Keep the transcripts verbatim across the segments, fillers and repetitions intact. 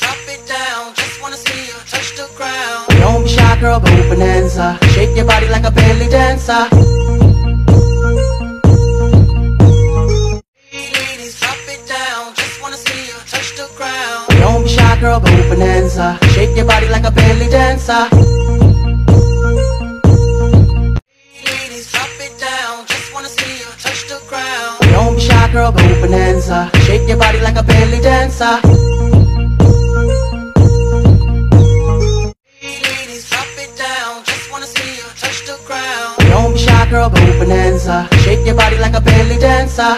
drop it down, just wanna see you touch the ground. Don't be shy, girl, go bonanza. Shake your body like a belly dancer. Hey, ladies, drop it down, just wanna see you touch the ground. Don't be shy, girl, go bonanza. Shake your body like a belly dancer. Hey, ladies, drop it down, just wanna see you touch the ground. Don't be shy, girl, go bonanza. Shake your body like a belly dancer. Don't be shy, girl, go bonanza. Shake your body like a belly dancer.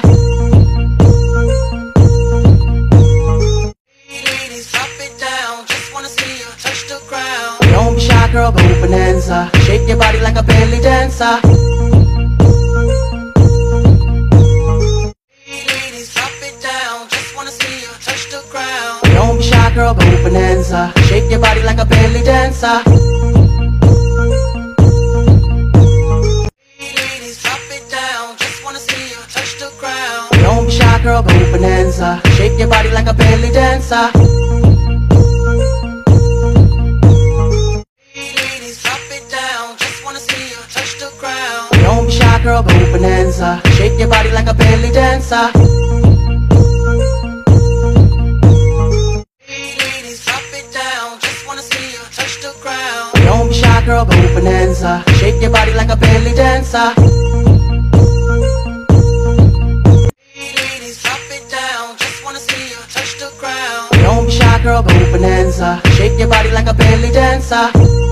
Hey, ladies, drop it down. Just wanna see you touch the ground. Don't be shy, girl, go bonanza. Shake your body like a belly dancer. Hey, ladies, drop it down. Just wanna see you touch the ground. Don't be shy, girl, go bonanza. Shake your body like a belly dancer. Don't be shy, girl, go bonanza. Shake your body like a belly dancer. Hey, ladies, drop it down. Just wanna see you touch the ground. Don't be shy, girl, go bonanza. Shake your body like a belly dancer. Hey, ladies, drop it down. Just wanna see you touch the ground. Don't be shy, girl, go bonanza. Shake your body like a belly dancer. Don't be shy, girl, go bonanza. Shake your body like a belly dancer.